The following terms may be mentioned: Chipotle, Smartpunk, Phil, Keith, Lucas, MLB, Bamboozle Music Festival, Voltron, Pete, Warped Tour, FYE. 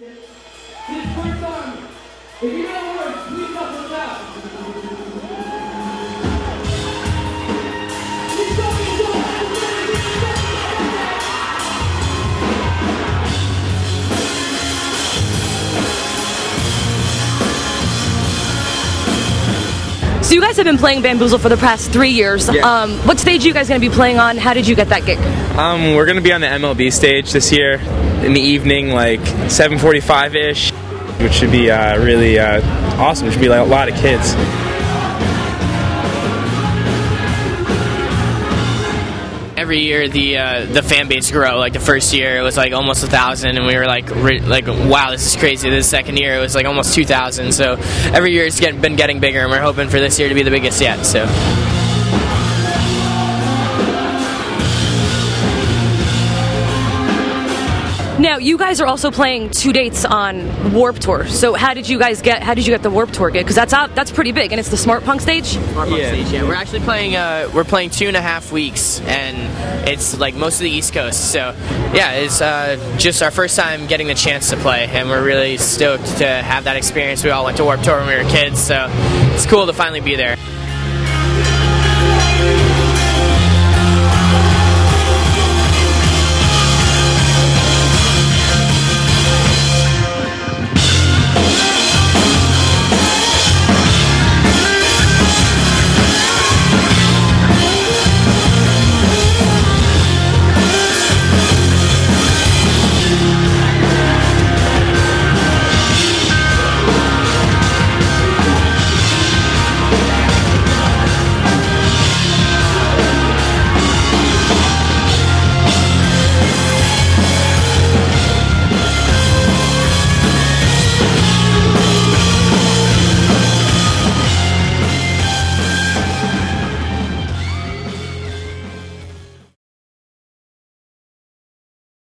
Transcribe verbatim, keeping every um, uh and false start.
This first song, if you know the words, please help us out. Please help us out. So you guys have been playing Bamboozle for the past three years. Yeah. Um, what stage are you guys going to be playing on? How did you get that gig? Um, we're going to be on the M L B stage this year in the evening, like seven forty-five ish, which should be uh, really uh, awesome. It should be like a lot of kids. Every year the uh, the fan base grew. Like the first year it was like almost a thousand, and we were like re like wow, this is crazy. The second year it was like almost two thousand. So every year it's get been getting bigger, and we're hoping for this year to be the biggest yet. So. Now you guys are also playing two dates on Warped Tour. So how did you guys get how did you get the Warped Tour gig? Because that's out, that's pretty big, and it's the Smartpunk stage. Smartpunk yeah. stage, yeah. We're actually playing uh, we're playing two and a half weeks, and it's like most of the East Coast. So yeah, it's uh, just our first time getting the chance to play, and we're really stoked to have that experience. We all went to Warped Tour when we were kids, so it's cool to finally be there.